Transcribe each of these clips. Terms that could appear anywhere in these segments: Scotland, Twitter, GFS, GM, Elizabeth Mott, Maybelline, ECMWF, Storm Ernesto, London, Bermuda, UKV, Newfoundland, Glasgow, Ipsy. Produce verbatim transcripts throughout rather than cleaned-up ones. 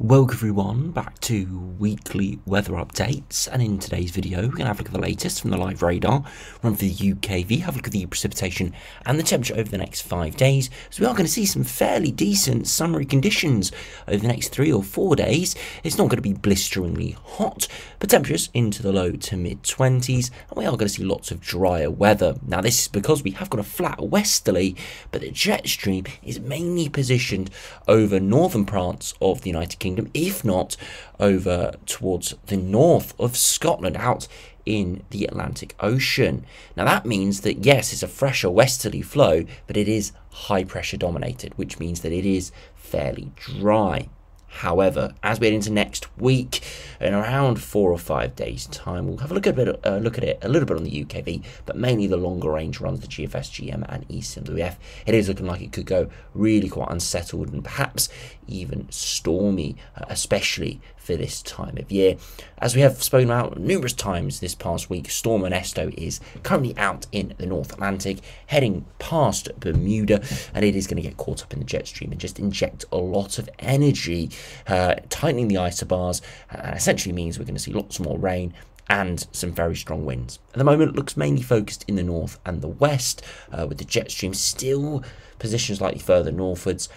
Welcome everyone back to weekly weather updates, and in today's video we're going to have a look at the latest from the live radar, run for the U K V, have a look at the precipitation and the temperature over the next five days. So we are going to see some fairly decent summery conditions over the next three or four days. It's not going to be blisteringly hot, but temperatures into the low to mid twenties, and we are going to see lots of drier weather. Now this is because we have got a flat westerly, but the jet stream is mainly positioned over northern parts of the United Kingdom. Kingdom, if not over towards the north of Scotland, out in the Atlantic Ocean. Now that means that yes, it's a fresher westerly flow, but it is high pressure dominated, which means that it is fairly dry. However, as we head into next week, in around four or five days' time, we'll have a look at it, uh, look at it a little bit on the U K V, but mainly the longer range runs, the G F S, G M, and E C M W F. It is looking like it could go really quite unsettled and perhaps even stormy, uh, especially for this time of year. As we have spoken about numerous times this past week, Storm Ernesto is currently out in the North Atlantic, heading past Bermuda, and it is going to get caught up in the jet stream and just inject a lot of energy. Uh, tightening the isobars uh, essentially means we're going to see lots more rain and some very strong winds. At the moment, it looks mainly focused in the north and the west, uh, with the jet stream still positioned slightly further northwards,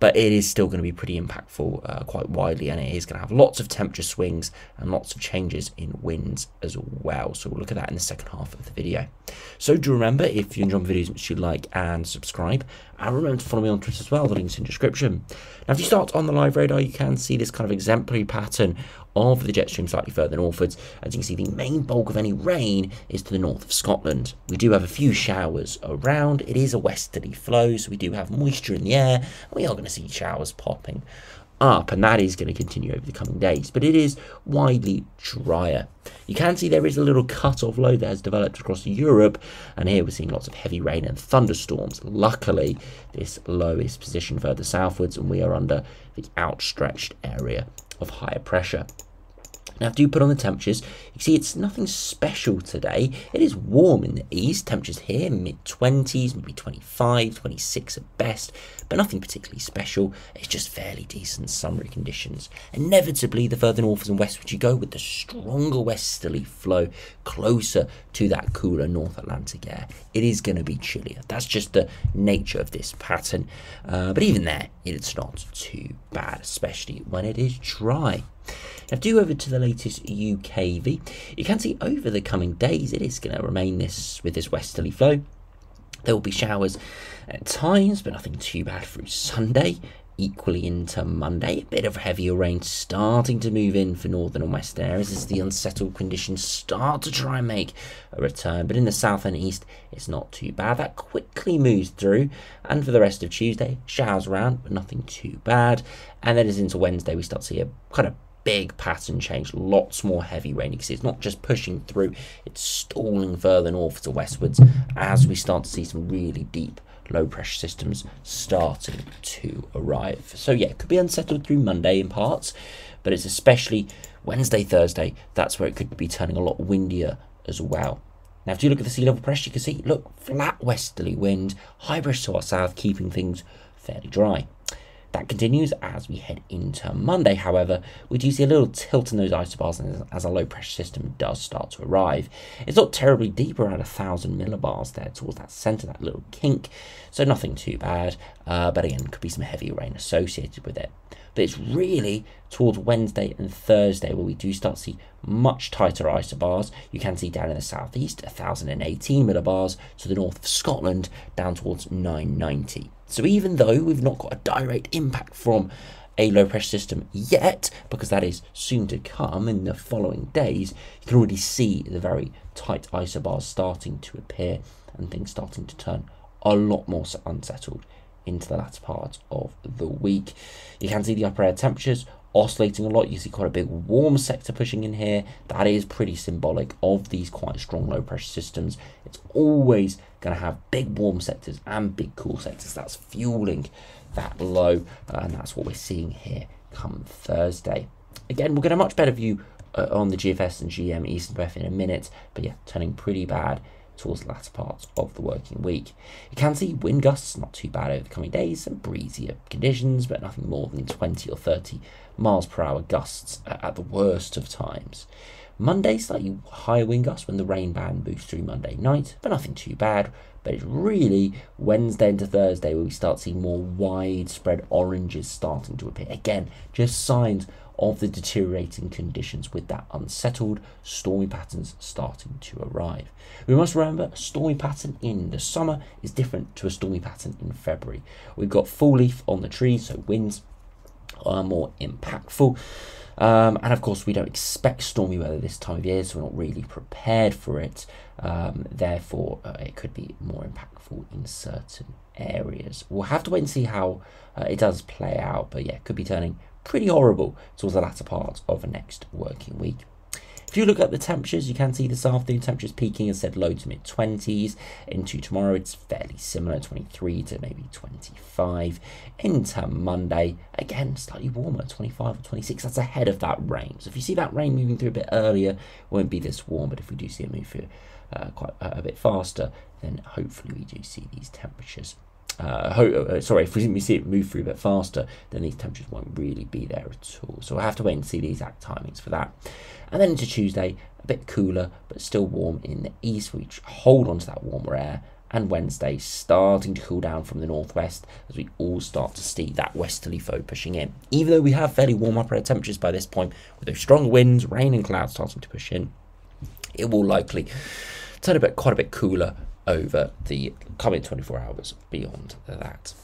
but it is still going to be pretty impactful uh, quite widely, and it is going to have lots of temperature swings and lots of changes in winds as well. So we'll look at that in the second half of the video. So do remember, if you enjoy my videos, make sure you like and subscribe, and remember to follow me on Twitter as well. The link's in the description. Now if you start on the live radar, you can see this kind of exemplary pattern of the jet stream slightly further northwards. As you can see, the main bulk of any rain is to the north of Scotland. We do have a few showers around. It is a westerly flow, so we do have moisture in the air, and we are going to see showers popping up, and that is going to continue over the coming days, but it is widely drier. You can see there is a little cut-off low that has developed across Europe, and here we're seeing lots of heavy rain and thunderstorms. Luckily, this low is positioned further southwards, and we are under the outstretched area of higher pressure. Now, do put on the temperatures. You see it's nothing special today. It is warm in the east. Temperatures here, mid twenties, maybe twenty-five, twenty-six at best, but nothing particularly special. It's just fairly decent summery conditions. Inevitably, the further north and westwards you go with the stronger westerly flow closer to that cooler North Atlantic air, it is going to be chillier. That's just the nature of this pattern. Uh, but even there, it's not too bad, especially when it is dry. Now do over to the latest U K V. You can see over the coming days it is going to remain this with this westerly flow. There will be showers at times, but nothing too bad through Sunday. Equally into Monday, a bit of heavier rain starting to move in for northern and western areas as the unsettled conditions start to try and make a return, but in the south and east it's not too bad. That quickly moves through, and for the rest of Tuesday, showers around but nothing too bad, and then as into Wednesday we start to see a kind of big pattern change, lots more heavy rain, because it's not just pushing through, it's stalling further north to westwards as we start to see some really deep low pressure systems starting to arrive. So yeah, it could be unsettled through Monday in parts, but it's especially Wednesday, Thursday, that's where it could be turning a lot windier as well. Now if you look at the sea level pressure, you can see, look, flat westerly wind, high pressure to our south, keeping things fairly dry. That continues as we head into Monday. However, we do see a little tilt in those isobars as, as our low pressure system does start to arrive. It's not terribly deep, around a thousand millibars there towards that center, that little kink, so nothing too bad, uh, but again could be some heavy rain associated with it. But it's really towards Wednesday and Thursday where we do start to see much tighter isobars. You can see down in the southeast one thousand eighteen millibars, to the north of Scotland down towards nine ninety. So even though we've not got a direct impact from a low pressure system yet, because that is soon to come in the following days, you can already see the very tight isobars starting to appear and things starting to turn a lot more unsettled into the latter part of the week. You can see the upper air temperatures oscillating a lot. You see quite a big warm sector pushing in here. That is pretty symbolic of these quite strong low pressure systems. It's always going to have big warm sectors and big cool sectors. That's fueling that low, and that's what we're seeing here come Thursday. Again, we'll get a much better view uh, on the G F S and G M E C M W F in a minute, but yeah, turning pretty bad towards the latter part of the working week. You can see wind gusts not too bad over the coming days, some breezier conditions, but nothing more than twenty or thirty miles per hour gusts at the worst of times. Monday, slightly higher wind gusts when the rain band moves through Monday night, but nothing too bad. But it's really Wednesday into Thursday where we start seeing more widespread oranges starting to appear. Again, just signs of the deteriorating conditions with that unsettled stormy patterns starting to arrive. We must remember a stormy pattern in the summer is different to a stormy pattern in February. We've got full leaf on the trees, so winds are more impactful. Um, and of course, we don't expect stormy weather this time of year, so we're not really prepared for it. Um, therefore, uh, it could be more impactful in certain areas. We'll have to wait and see how uh, it does play out. But yeah, it could be turning pretty horrible towards the latter part of next working week. If you look at the temperatures, you can see this afternoon temperatures peaking, as said, low to mid twenties. Into tomorrow, it's fairly similar, twenty-three to maybe twenty-five. Into Monday, again, slightly warmer, twenty-five or twenty-six. That's ahead of that rain. So if you see that rain moving through a bit earlier, it won't be this warm. But if we do see it move through uh, quite a bit faster, then hopefully we do see these temperatures. Uh, ho uh, sorry, if we see it move through a bit faster, then these temperatures won't really be there at all. So we'll have to wait and see the exact timings for that. And then into Tuesday, a bit cooler, but still warm in the east. We hold on to that warmer air. And Wednesday, starting to cool down from the northwest as we all start to see that westerly flow pushing in. Even though we have fairly warm upper air temperatures by this point, with those strong winds, rain and clouds starting to push in, it will likely turn a bit, quite a bit cooler over the coming twenty-four hours beyond that.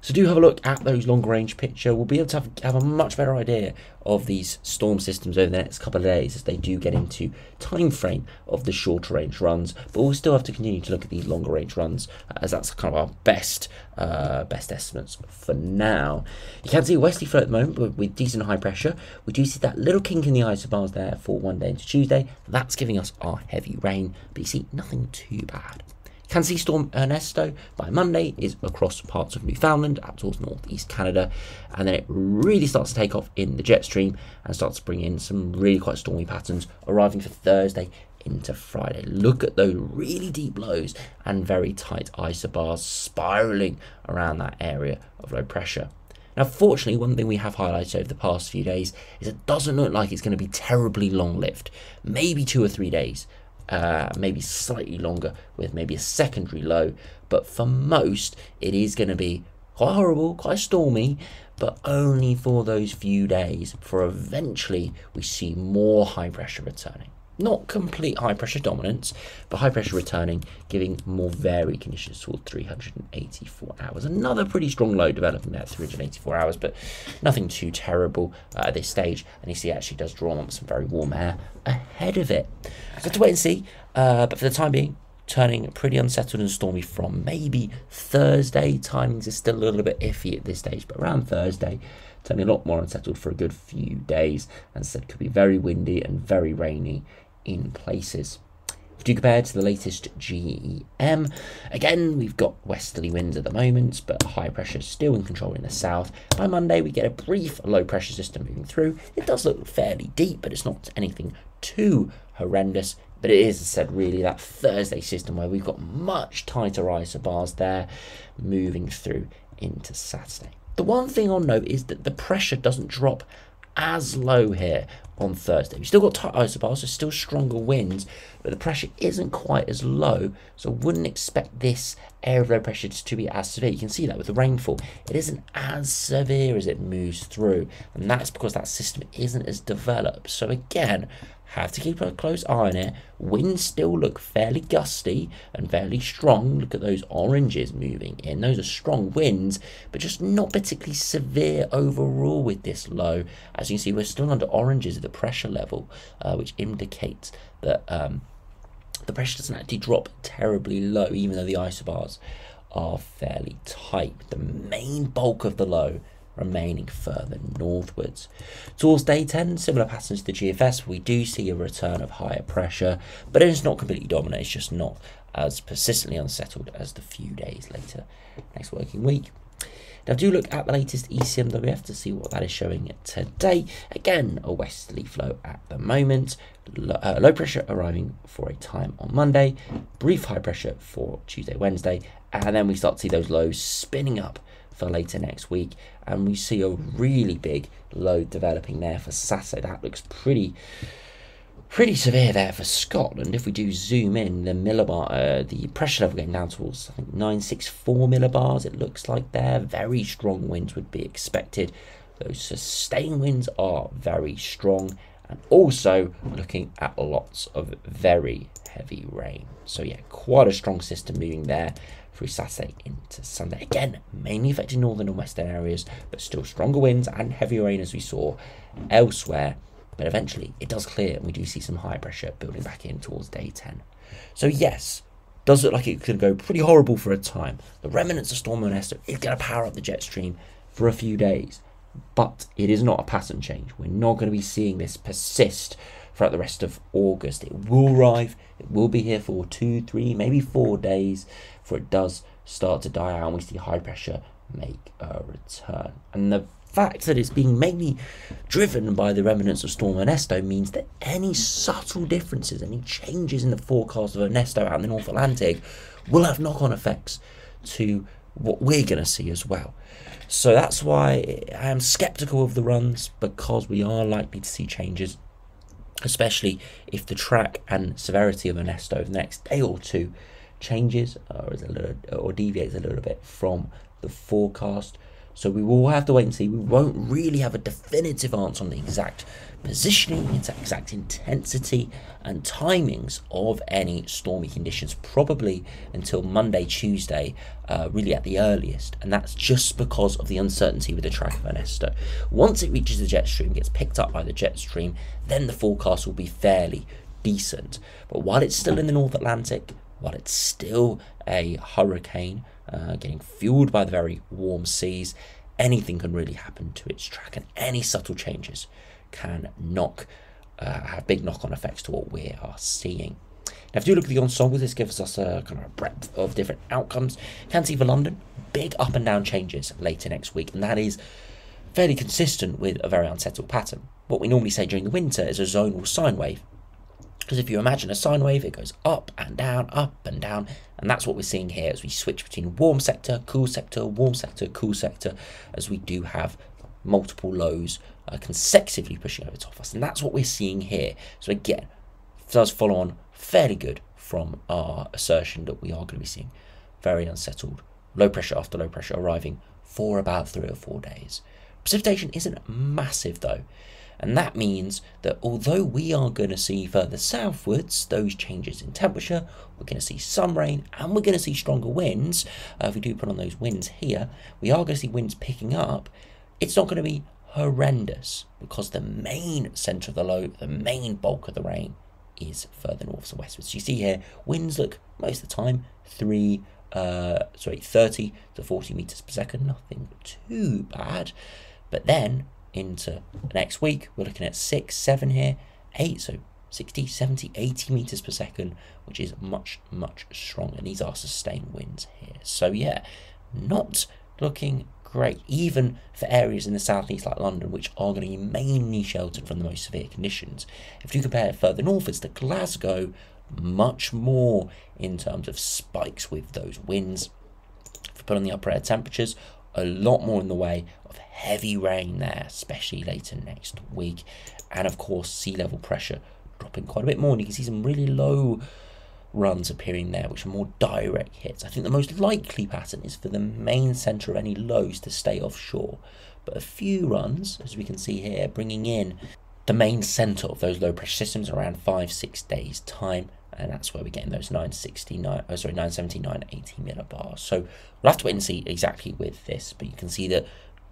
So do have a look at those longer range picture. We'll be able to have, have a much better idea of these storm systems over the next couple of days as they do get into time frame of the shorter range runs, but we'll still have to continue to look at these longer range runs as that's kind of our best uh, best estimates for now. You can see westerly flow at the moment but with decent high pressure. We do see that little kink in the isobars there for one day into Tuesday. That's giving us our heavy rain, but you see nothing too bad. Can see Storm Ernesto by Monday is across parts of Newfoundland up towards northeast Canada, and then it really starts to take off in the jet stream and starts to bring in some really quite stormy patterns arriving for Thursday into Friday. Look at those really deep lows and very tight isobars spiralling around that area of low pressure. Now, fortunately, one thing we have highlighted over the past few days is it doesn't look like it's going to be terribly long-lived, maybe two or three days. Uh, maybe slightly longer with maybe a secondary low, but for most it is going to be quite horrible, quite stormy, but only for those few days before eventually we see more high pressure returning. Not complete high pressure dominance, but high pressure returning, giving more varied conditions toward three hundred eighty-four hours. Another pretty strong low developing there at three hundred eighty-four hours, but nothing too terrible uh, at this stage. And you see it actually does draw on some very warm air ahead of it. So I have to wait and see, uh, but for the time being, turning pretty unsettled and stormy from maybe Thursday. Timings are still a little bit iffy at this stage, but around Thursday, turning a lot more unsettled for a good few days. And said could be very windy and very rainy in places. If you compare to the latest G M, again, we've got westerly winds at the moment, but high pressure still in control in the south. By Monday, we get a brief low pressure system moving through. It does look fairly deep, but it's not anything too horrendous. But it is, as I said, really that Thursday system where we've got much tighter isobars there moving through into Saturday. The one thing I'll note is that the pressure doesn't drop as low here on Thursday. We've still got tight isobars, so still stronger winds, but the pressure isn't quite as low, so I wouldn't expect this area of low pressure to be as severe. You can see that with the rainfall. It isn't as severe as it moves through, and that's because that system isn't as developed. So again, have to keep a close eye on it. Winds still look fairly gusty and fairly strong. Look at those oranges moving in. Those are strong winds, but just not particularly severe overall with this low. As you can see, we're still under oranges at the pressure level, uh, which indicates that um, the pressure doesn't actually drop terribly low, even though the isobars are fairly tight. The main bulk of the low remaining further northwards. Towards day ten, similar patterns to the G F S, we do see a return of higher pressure, but it's not completely dominant, it's just not as persistently unsettled as the few days later next working week. Now do look at the latest E C M W F to see what that is showing today. Again, a westerly flow at the moment. Low, uh, low pressure arriving for a time on Monday, brief high pressure for Tuesday, Wednesday, and then we start to see those lows spinning up for later next week, and we see a really big load developing there for Saturday. That looks pretty pretty severe there for Scotland. If we do zoom in, the millibar, uh, the pressure level going down towards, I think, nine six four millibars, it looks like there. Very strong winds would be expected. Those sustained winds are very strong, and also looking at lots of very heavy rain. So yeah, quite a strong system moving there through Saturday into Sunday. Again, mainly affecting northern and western areas, but still stronger winds and heavy rain as we saw elsewhere. But eventually it does clear and we do see some high pressure building back in towards day ten. So yes, does look like it could go pretty horrible for a time. The remnants of Storm Ernesto is going to power up the jet stream for a few days, but it is not a pattern change. We're not going to be seeing this persist throughout the rest of August. It will arrive, it will be here for two, three, maybe four days before it does start to die out and we see high pressure make a return. And the fact that it's being mainly driven by the remnants of Storm Ernesto means that any subtle differences, any changes in the forecast of Ernesto out in the North Atlantic will have knock-on effects to what we're going to see as well. So that's why I am sceptical of the runs, because we are likely to see changes, especially if the track and severity of Ernesto over the next day or two changes or, is a little, or deviates a little bit from the forecast. So we will have to wait and see. We won't really have a definitive answer on the exact positioning, its exact intensity and timings of any stormy conditions, probably until Monday, Tuesday, uh, really at the earliest. And that's just because of the uncertainty with the track of Ernesto. Once it reaches the jet stream, gets picked up by the jet stream, then the forecast will be fairly decent. But while it's still in the North Atlantic, while it's still a hurricane, Uh, getting fueled by the very warm seas, anything can really happen to its track, and any subtle changes can knock, uh, have big knock-on effects to what we are seeing. Now, if you look at the ensemble, this gives us a kind of a breadth of different outcomes. Can see for London, big up and down changes later next week, and that is fairly consistent with a very unsettled pattern. What we normally say during the winter is a zonal sine wave, because if you imagine a sine wave, it goes up and down, up and down, and that's what we're seeing here as we switch between warm sector, cool sector, warm sector, cool sector, as we do have multiple lows uh, consecutively pushing over top us, and that's what we're seeing here. So again, it does follow on fairly good from our assertion that we are going to be seeing very unsettled low pressure after low pressure arriving for about three or four days. Precipitation isn't massive though, and that means that although we are going to see further southwards those changes in temperature, we're going to see some rain and we're going to see stronger winds. Uh, if we do put on those winds here, we are going to see winds picking up. It's not going to be horrendous because the main centre of the low, the main bulk of the rain is further north and westwards. So you see here, winds look most of the time three, uh, sorry, thirty to forty metres per second, nothing too bad. But then into next week we're looking at six, seven here, eight, so sixty, seventy, eighty meters per second, which is much much stronger, and these are sustained winds here. So yeah, not looking great even for areas in the southeast like London, which are going to be mainly sheltered from the most severe conditions. If you compare it further northwards to Glasgow, much more in terms of spikes with those winds. If we put on the upper air temperatures, a lot more in the way of heavy rain there, especially later next week, and of course sea level pressure dropping quite a bit more, and you can see some really low runs appearing there which are more direct hits. I think the most likely pattern is for the main center of any lows to stay offshore, but a few runs, as we can see here, bringing in the main center of those low pressure systems around five six days time, and that's where we're getting those nine sixty-nine, oh sorry, nine seventy, nine eighty millibars. So we'll have to wait and see exactly with this, but you can see that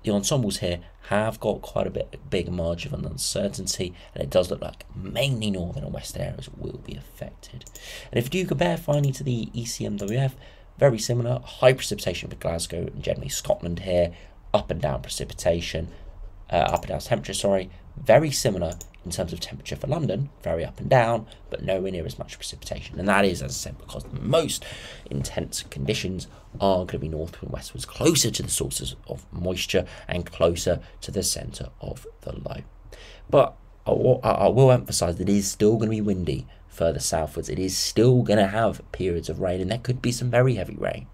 the ensembles here have got quite a bit big margin of uncertainty, and it does look like mainly northern and western areas will be affected. And if you do compare finally to the E C M W F, very similar, high precipitation for Glasgow and generally Scotland here, up and down precipitation, uh, up and down temperature, sorry, very similar in terms of temperature for London, very up and down, but nowhere near as much precipitation. And that is, as I said, because the most intense conditions are going to be northward and westwards, closer to the sources of moisture and closer to the centre of the low. But I will, I will emphasise that it is still going to be windy further southwards. It is still going to have periods of rain, and there could be some very heavy rain,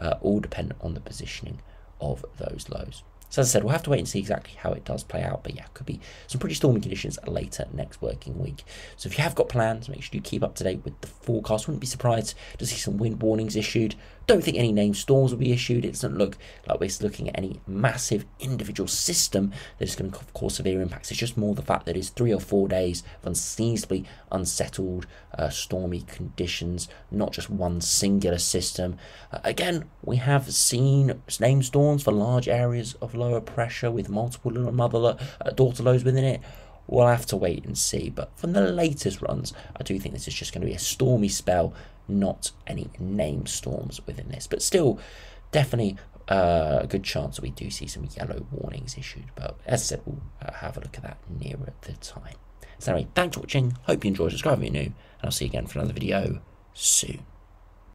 uh, all dependent on the positioning of those lows. So as I said, we'll have to wait and see exactly how it does play out. But yeah, it could be some pretty stormy conditions later next working week. So if you have got plans, make sure you keep up to date with the forecast. Wouldn't be surprised to see some wind warnings issued. Don't think any named storms will be issued. It doesn't look like we're looking at any massive individual system that is going to cause severe impacts. It's just more the fact that it's three or four days of unseasonably unsettled, uh, stormy conditions, not just one singular system. Uh, again, we have seen named storms for large areas of lower pressure with multiple little mother uh, daughter lows within it. We'll have to wait and see. But from the latest runs, I do think this is just going to be a stormy spell, not any named storms within this. But still, definitely uh, a good chance that we do see some yellow warnings issued. But as I said, we'll uh, have a look at that nearer the time. So anyway, thanks for watching. Hope you enjoyed. Subscribe if you're new, and I'll see you again for another video soon.